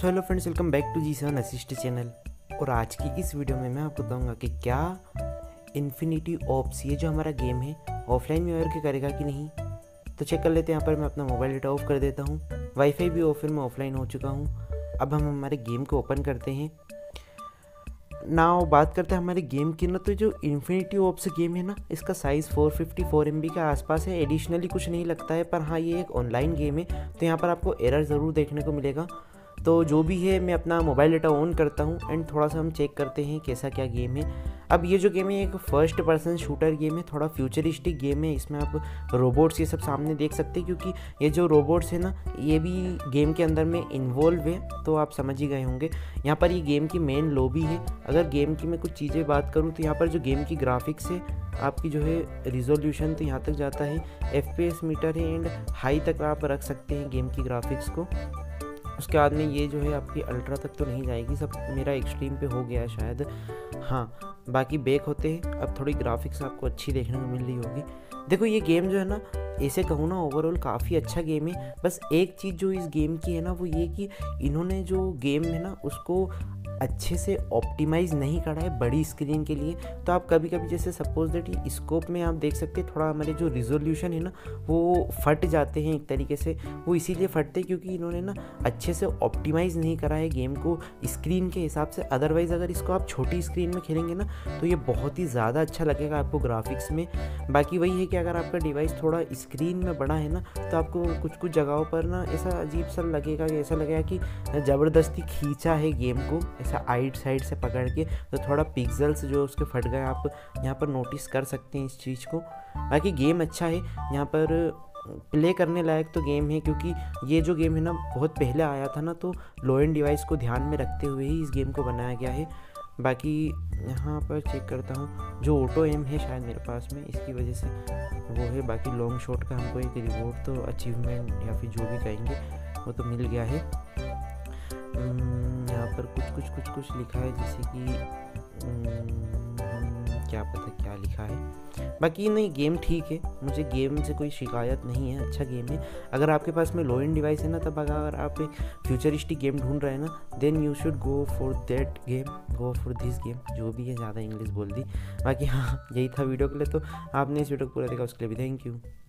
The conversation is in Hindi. So hello friends, welcome back to G7 assist channel. और आज की इस वीडियो में मैं आपको बताऊंगा कि क्या इन्फिनिटी ऑप्स ये जो हमारा गेम है ऑफलाइन में वर्क करेगा कि नहीं। तो चेक कर लेते हैं। यहाँ पर मैं अपना मोबाइल डेटा ऑफ कर देता हूँ, वाईफाई भी ऑफ, फिर मैं ऑफलाइन हो चुका हूँ। अब हम हमारे गेम को ओपन करते हैं ना। बात करते हैं हमारे गेम की ना, तो जो इन्फिनिटी ऑप्स गेम है ना, इसका साइज़ 454 MB के आसपास है। एडिशनली कुछ नहीं लगता है, पर हाँ ये एक ऑनलाइन गेम है तो यहाँ पर आपको एरर ज़रूर देखने को मिलेगा। तो जो भी है, मैं अपना मोबाइल डाटा ऑन करता हूँ एंड थोड़ा सा हम चेक करते हैं कैसा क्या गेम है। अब ये जो गेम है एक फर्स्ट पर्सन शूटर गेम है, थोड़ा फ्यूचरिस्टिक गेम है। इसमें आप रोबोट्स ये सब सामने देख सकते हैं, क्योंकि ये जो रोबोट्स है ना ये भी गेम के अंदर में इन्वॉल्व है, तो आप समझ ही गए होंगे। यहाँ पर ये गेम की मेन लॉबी है। अगर गेम की मैं कुछ चीज़ें बात करूँ तो यहाँ पर जो गेम की ग्राफिक्स है, आपकी जो है रिजोल्यूशन तो यहाँ तक जाता है, FPS मीटर है एंड हाई तक आप रख सकते हैं गेम की ग्राफिक्स को। उसके बाद में ये जो है आपकी अल्ट्रा तक तो नहीं जाएगी, सब मेरा एक्सट्रीम पे हो गया है शायद। हाँ, बाकी बैक होते हैं। अब थोड़ी ग्राफिक्स आपको अच्छी देखने को मिल रही होगी। देखो ये गेम जो है ना, ऐसे कहूँ ना, ओवरऑल काफ़ी अच्छा गेम है। बस एक चीज़ जो इस गेम की है ना, वो ये कि इन्होंने जो गेम है ना उसको अच्छे से ऑप्टिमाइज़ नहीं करा है बड़ी स्क्रीन के लिए। तो आप कभी कभी जैसे सपोज दैट ये स्कोप में आप देख सकते हैं, थोड़ा हमारे जो रिजोल्यूशन है ना वो फट जाते हैं एक तरीके से। वो इसीलिए फटते हैं क्योंकि इन्होंने ना अच्छे से ऑप्टिमाइज़ नहीं करा है गेम को स्क्रीन के हिसाब से। अदरवाइज़ अगर इसको आप छोटी स्क्रीन में खेलेंगे ना तो ये बहुत ही ज़्यादा अच्छा लगेगा आपको ग्राफिक्स में। बाकी वही है कि अगर आपका डिवाइस थोड़ा स्क्रीन में बड़ा है ना तो आपको कुछ जगहों पर ना ऐसा अजीब सा लगेगा, ऐसा लगेगा कि ज़बरदस्ती खींचा है गेम को ऐसा आइट साइड से पकड़ के, तो थोड़ा पिक्सल्स जो उसके फट गए आप यहाँ पर नोटिस कर सकते हैं इस चीज़ को। बाकी गेम अच्छा है, यहाँ पर प्ले करने लायक तो गेम है, क्योंकि ये जो गेम है ना बहुत पहले आया था ना, तो लो एंड डिवाइस को ध्यान में रखते हुए ही इस गेम को बनाया गया है। बाकी यहाँ पर चेक करता हूँ, जो ऑटो एम है शायद मेरे पास में, इसकी वजह से वो है। बाकी लॉन्ग शॉट का हमको एक रिवॉर्ड तो अचीवमेंट या फिर जो भी कहेंगे वो तो मिल गया है। यहाँ पर कुछ लिखा है, जैसे कि क्या पता क्या लिखा है। बाकी नहीं, गेम ठीक है, मुझे गेम से कोई शिकायत नहीं है, अच्छा गेम है। अगर आपके पास में लो एंड डिवाइस है ना, तब अगर आप एक फ्यूचरिस्टिक गेम ढूंढ रहे हैं ना, then you should go for this game, जो भी है। ज़्यादा इंग्लिश बोल दी। बाकी हाँ, यही था वीडियो के लिए। तो आपने इस वीडियो को पूरा देखा, उसके लिए भी थैंक यू।